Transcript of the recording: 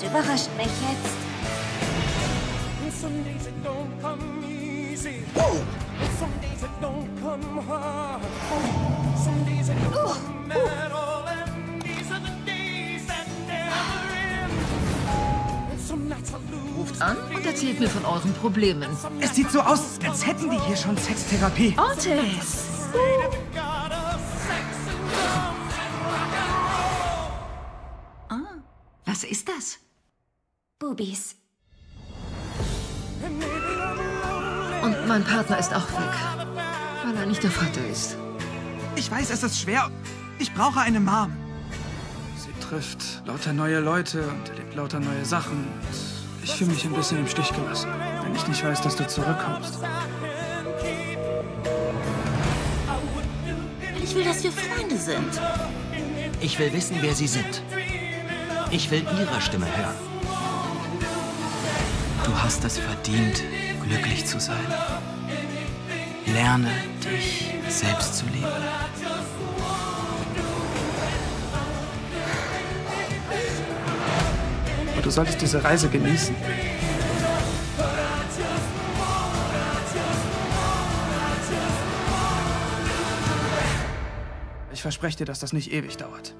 Das überrascht mich jetzt. Some days it don't come easy. Some days it don't come hard. Some days it don't come at all. And these are the days that never end. Some nights I lose. Ruft an und erzählt mir von euren Problemen. Es sieht so aus, als hätten die hier schon Sextherapie. Ortiz! Was ist das? Bubis. Und mein Partner ist auch weg, weil er nicht der Vater ist. Ich weiß, es ist schwer. Ich brauche eine Mom. Sie trifft lauter neue Leute und erlebt lauter neue Sachen. Ich fühle mich ein bisschen im Stich gelassen, wenn ich nicht weiß, dass du zurückkommst. Ich will, dass wir Freunde sind. Ich will wissen, wer sie sind. Ich will ihre Stimme hören. Du hast es verdient, glücklich zu sein. Lerne, dich selbst zu lieben. Und du solltest diese Reise genießen. Ich verspreche dir, dass das nicht ewig dauert.